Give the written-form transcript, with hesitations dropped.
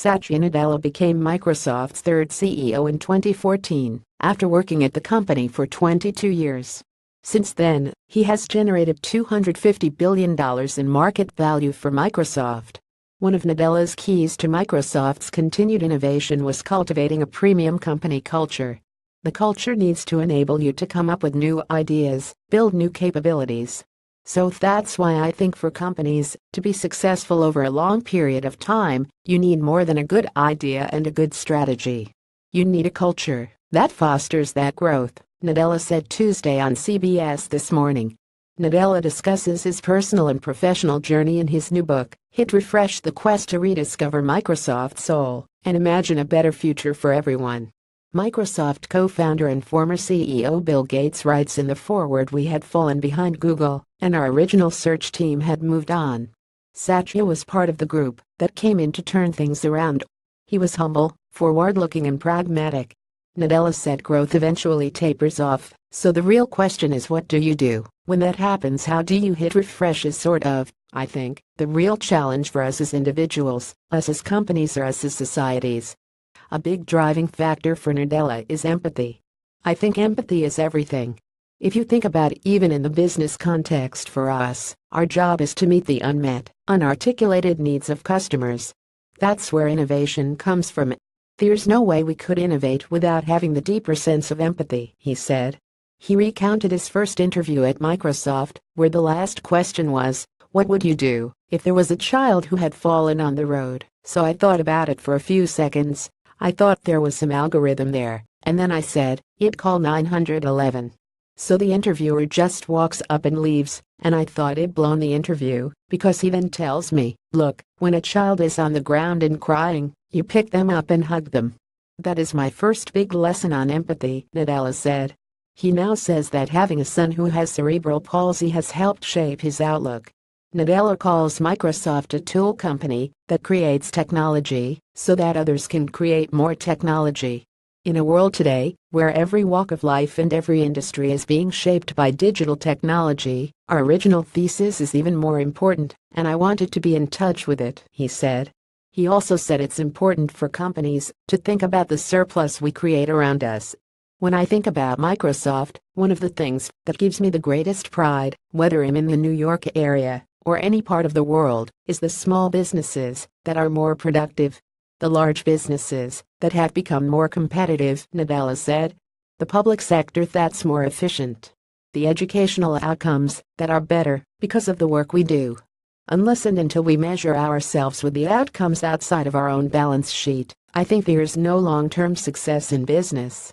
Satya Nadella became Microsoft's third CEO in 2014, after working at the company for 22 years. Since then, he has generated $250 billion in market value for Microsoft. One of Nadella's keys to Microsoft's continued innovation was cultivating a premium company culture. The culture needs to enable you to come up with new ideas, build new capabilities. So that's why I think for companies to be successful over a long period of time, you need more than a good idea and a good strategy. You need a culture that fosters that growth, Nadella said Tuesday on CBS This Morning. Nadella discusses his personal and professional journey in his new book, Hit Refresh: The Quest to Rediscover Microsoft's Soul and Imagine a Better Future for Everyone. Microsoft co-founder and former CEO Bill Gates writes in the foreword, "We had fallen behind Google, and our original search team had moved on. Satya was part of the group that came in to turn things around. He was humble, forward-looking and pragmatic." Nadella said growth eventually tapers off, so the real question is, what do you do when that happens? How do you hit refresh is sort of, I think, the real challenge for us as individuals, us as companies, or us as societies. A big driving factor for Nadella is empathy. "I think empathy is everything. If you think about it, even in the business context for us, our job is to meet the unmet, unarticulated needs of customers. That's where innovation comes from. There's no way we could innovate without having the deeper sense of empathy," he said. He recounted his first interview at Microsoft, where the last question was, "What would you do if there was a child who had fallen on the road? So I thought about it for a few seconds. I thought there was some algorithm there, and then I said, it'd call 911. So the interviewer just walks up and leaves, and I thought it'd blown the interview, because he then tells me, 'Look, when a child is on the ground and crying, you pick them up and hug them.' That is my first big lesson on empathy," Nadella said. He now says that having a son who has cerebral palsy has helped shape his outlook. Nadella calls Microsoft a tool company that creates technology so that others can create more technology. In a world today, where every walk of life and every industry is being shaped by digital technology, our original thesis is even more important, and I wanted to be in touch with it," he said. He also said it's important for companies to think about the surplus we create around us. "When I think about Microsoft, one of the things that gives me the greatest pride, whether I'm in the New York area or any part of the world, is the small businesses that are more productive. The large businesses that have become more competitive," Nadella said. "The public sector that's more efficient. The educational outcomes that are better because of the work we do. Unless and until we measure ourselves with the outcomes outside of our own balance sheet, I think there's no long-term success in business."